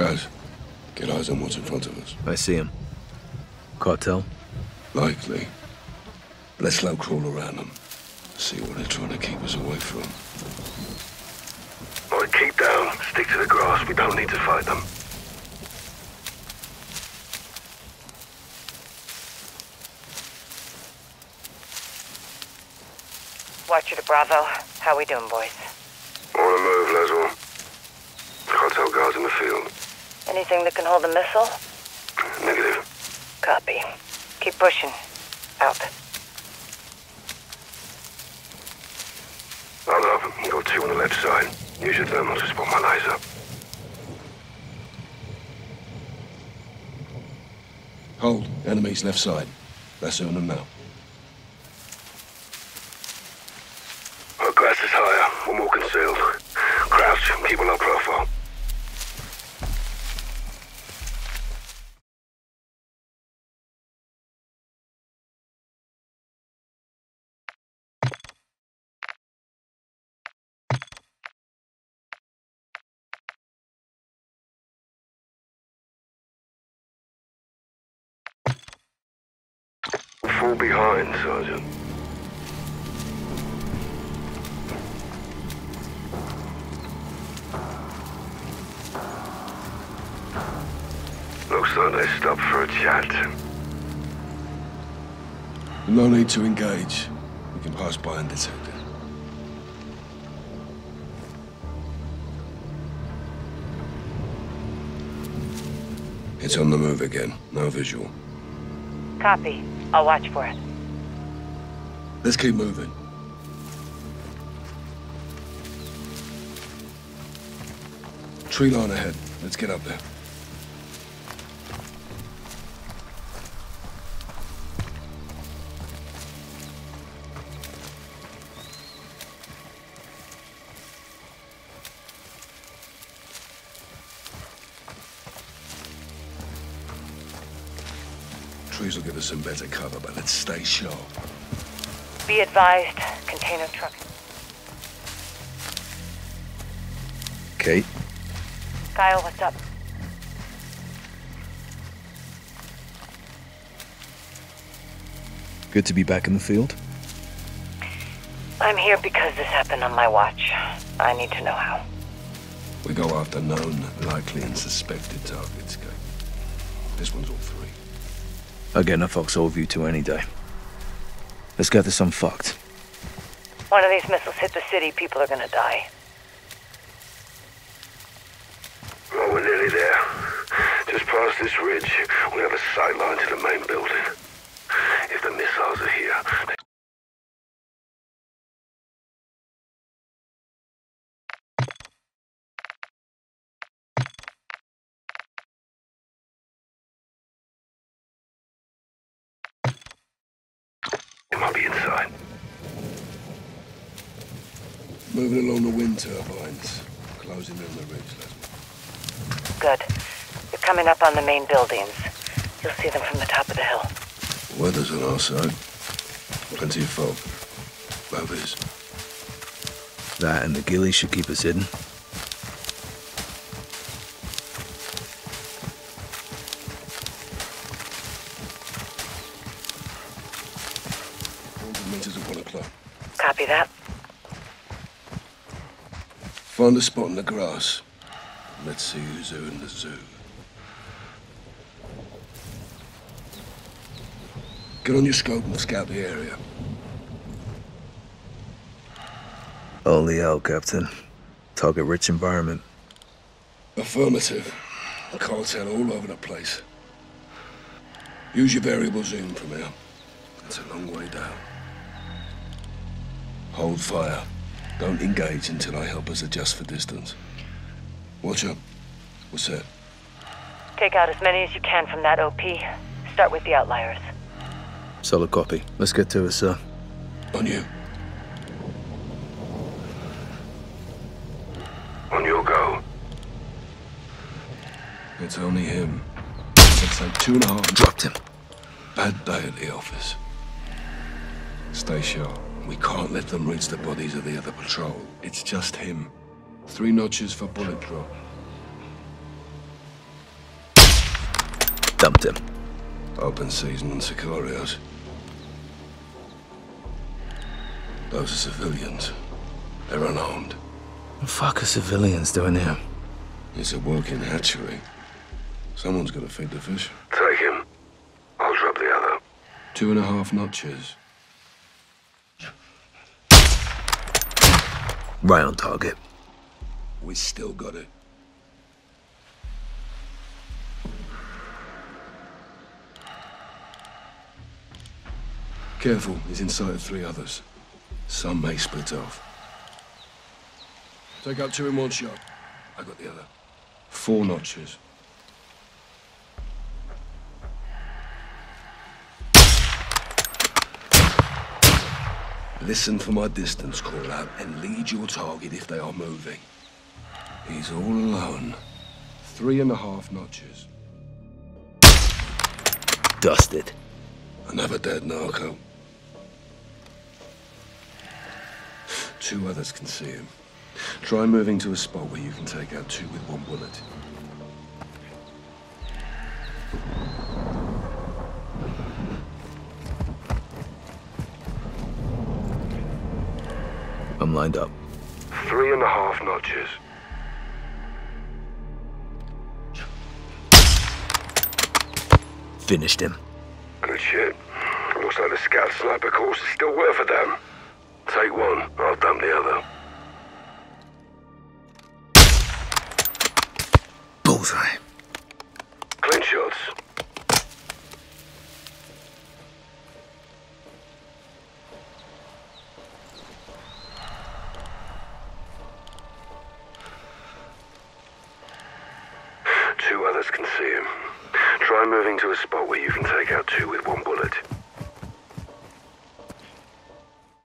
Guys, get eyes on what's in front of us. I see him. Cartel? Likely. Let's slow crawl around them. See what they're trying to keep us away from. All right, keep down. Stick to the grass. We don't need to fight them. Watch it, Bravo. How we doing, boys? On the move, Laswell. Cartel guards in the field. Anything that can hold the missile? Negative. Copy. Keep pushing. Out. Hold up. We've got two on the left side. Use your thermal to spot my laser. Hold. Enemies left side. That's on them now. Fall behind, Sergeant. Looks like they stopped for a chat. No need to engage. We can pass by undetected. It's on the move again. No visual. Copy. I'll watch for it. Let's keep moving. Tree line ahead. Let's get up there. Trees will give us some better cover, but let's stay sharp. Be advised, container truck. Kate? Kyle, what's up? Good to be back in the field. I'm here because this happened on my watch. I need to know how. We go after known, likely, and suspected targets, Kate. This one's all three. I'll get a foxhole view to any day. Let's get this unfucked. One of these missiles hit the city, people are gonna die. Well, we're nearly there. Just past this ridge, we have a sight line to the main building. If the missiles are here, they... I'll be inside. Moving along the wind turbines. Closing in the ridge, Leslie. Good. You're coming up on the main buildings. You'll see them from the top of the hill. Weather's on our side. Plenty of fog. Rovers. That and the ghillie should keep us hidden. Copy that. Find a spot in the grass. Let's see who's who in the zoo. Get on your scope and scout the area. Only out, Captain. Target rich environment. Affirmative. Cartel all over the place. Use your variable zoom from here. It's a long way down. Hold fire. Don't engage until I help us adjust for distance. Watch up. What's that? Take out as many as you can from that OP. Start with the outliers. Solid copy. Let's get to it, sir. On you. On your go. It's only him. It's like 2.5. Dropped him. Bad day at the office. Stay sharp. We can't let them reach the bodies of the other patrol. It's just him. 3 notches for bullet drop. dumped him. Open season on Sicarios. Those are civilians. They're unarmed. What the fuck are civilians doing here? It's a working hatchery. Someone's got to feed the fish. Take him. I'll drop the other. 2.5 notches. Right on target. We still got it. Careful, he's in sight of 3 others. Some may split off. Take out 2 in 1 shot. I got the other. 4 notches. Listen for my distance call out and lead your target if they are moving. He's all alone. 3.5 notches. Dusted. Another dead narco. 2 others can see him. Try moving to a spot where you can take out 2 with 1 bullet. I'm lined up. 3.5 notches. Finished him. Good shit. Looks like the scout sniper course is still worth for them. Take 1, I'll dump the other. Bullseye. Clean shots. Others can see him. Try moving to a spot where you can take out 2 with 1 bullet.